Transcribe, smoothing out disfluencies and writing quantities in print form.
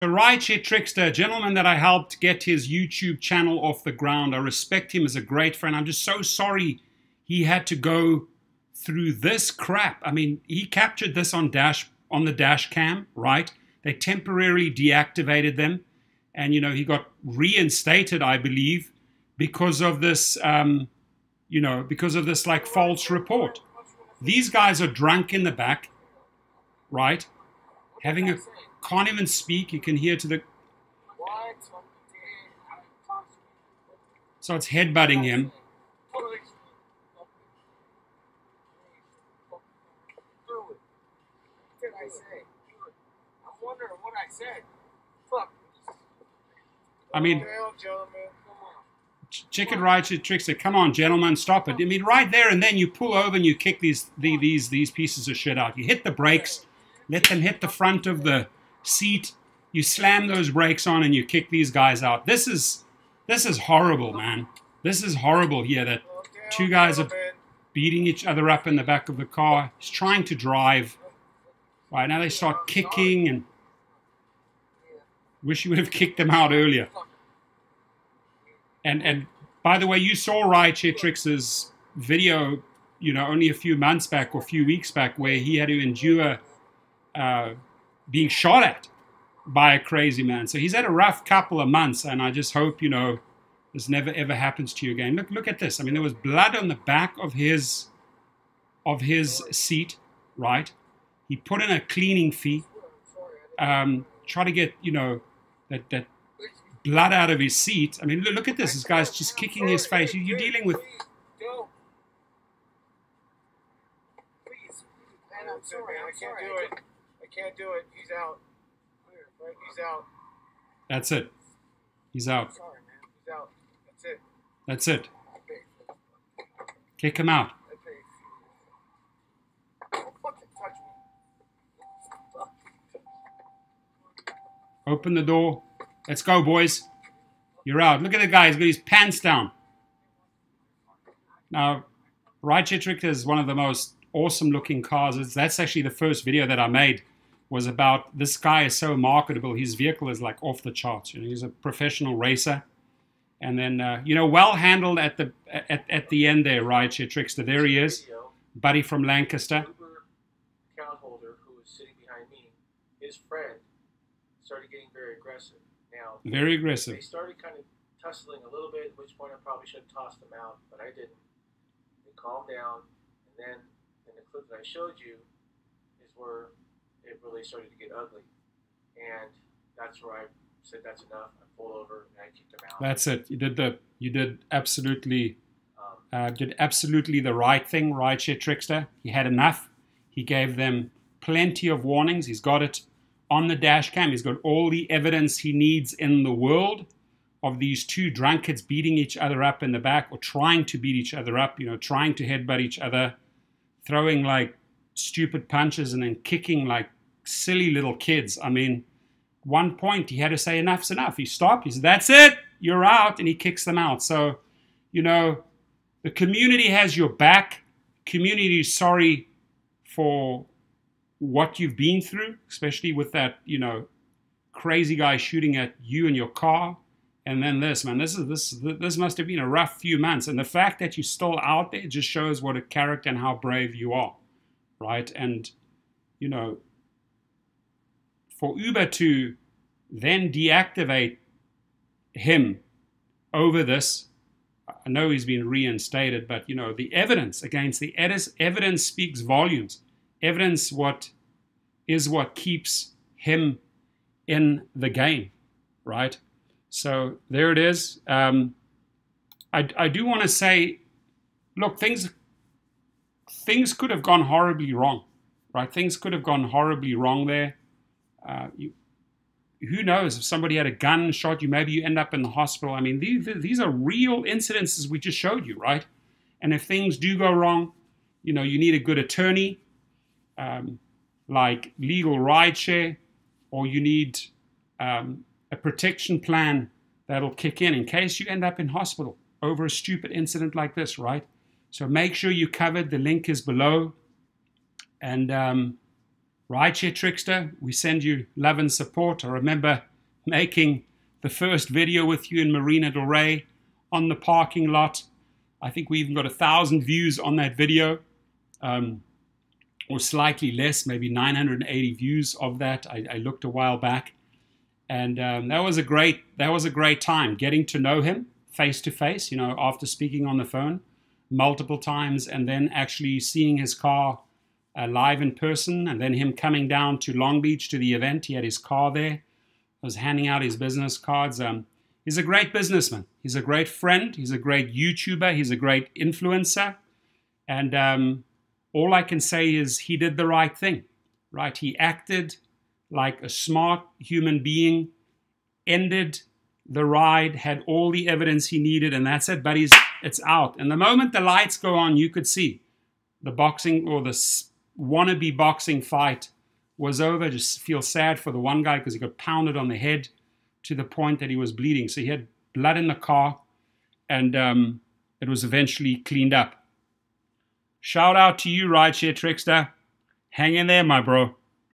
The Rideshare Trixter, a gentleman that I helped get his YouTube channel off the ground. I respect him as a great friend. I'm just so sorry he had to go through this crap. I mean, he captured this on the dash cam, right? They temporarily deactivated them. And, you know, he got reinstated, I believe, because of this, you know, because of this, like, false report. These guys are drunk in the back, right? Having a... Can't even speak. You can hear to the... So it's headbutting him. I mean, check it, Rideshare Trixter. Come on, gentlemen, stop it. I mean, right there and then you pull over and you kick these pieces of shit out. You hit the brakes, let them hit the front of the seat, you slam those brakes on and you kick these guys out. This is horrible, man. This is horrible here that two guys are beating each other up in the back of the car. He's trying to drive. Right now they start kicking, and wish you would have kicked them out earlier. And by the way, you saw Rideshare Trixter's video, you know, only a few months back or a few weeks back, where he had to endure being shot at by a crazy man. So he's had a rough couple of months, and I just hope, you know, this never ever happens to you again. Look at this. I mean, there was blood on the back of his seat, right? He put in a cleaning fee, try to get, you know, that blood out of his seat. I mean, look at this. This guy's just kicking his face. You're dealing with... Please. I'm sorry. I can't do it. Can't do it. He's out. Right? He's out. That's it. He's out. Sorry, man. He's out. That's it. That's it. Kick him out. Don't fucking touch me. Open the door. Let's go, boys. You're out. Look at the guy. He's got his pants down. Now, Rideshare Trixter is one of the most awesome-looking cars. That's actually the first video that I made. Was about this guy is so marketable. His vehicle is like off the charts. You know, he's a professional racer, and then you know, well handled at the end there, Rideshare Trixter. There he is, buddy from Lancaster. Uber account holder who was sitting behind me, his friend started getting very aggressive. Now, very aggressive. They started kind of tussling a little bit. At which point I probably should have tossed them out, but I didn't. They calmed down, and then in the clip that I showed you is where it really started to get ugly, and that's where I said that's enough. I pulled over and I kicked him out. That's it. You did absolutely the right thing, Rideshare Trixter. He had enough. He gave them plenty of warnings. He's got it on the dash cam. He's got all the evidence he needs in the world of these two drunkards beating each other up in the back, or trying to beat each other up. You know, trying to headbutt each other, throwing like stupid punches and then kicking like silly little kids. I mean, at one point he had to say enough's enough. He stopped. He said, that's it. You're out. And he kicks them out. So, you know, the community has your back. Community is sorry for what you've been through, especially with that, you know, crazy guy shooting at you and your car. And then this, man, this must have been a rough few months. And the fact that you're still out there just shows what a character and how brave you are. Right? And, you know, for Uber to then deactivate him over this, I know he's been reinstated, but, you know, the evidence against the evidence speaks volumes. Evidence is what keeps him in the game, right? So there it is. I do want to say, look, things could have gone horribly wrong, right? Things could have gone horribly wrong there. Who knows if somebody had a gun shot you, maybe you end up in the hospital. I mean, these are real incidences we just showed you, right? And if things do go wrong, you know, you need a good attorney, like Legal Rideshare, or you need a protection plan that'll kick in case you end up in hospital over a stupid incident like this, right? So make sure you covered. The link is below. And Rideshare Trixter, we send you love and support. I remember making the first video with you in Marina del Rey on the parking lot. I think we even got 1,000 views on that video, or slightly less, maybe 980 views of that. I looked a while back, and that was a great time getting to know him face to face. You know, after speaking on the phone multiple times, and then actually seeing his car live in person, and then him coming down to Long Beach to the event. He had his car there. I was handing out his business cards. He's a great businessman. He's a great friend. He's a great YouTuber. He's a great influencer. And all I can say is he did the right thing, right? He acted like a smart human being, ended the ride, had all the evidence he needed, and that's it, buddies. It's out. And the moment the lights go on, you could see the boxing or the wannabe boxing fight was over. Just feel sad for the one guy because he got pounded on the head to the point that he was bleeding. So he had blood in the car, and it was eventually cleaned up. Shout out to you, Rideshare Trixter. Hang in there, my bro.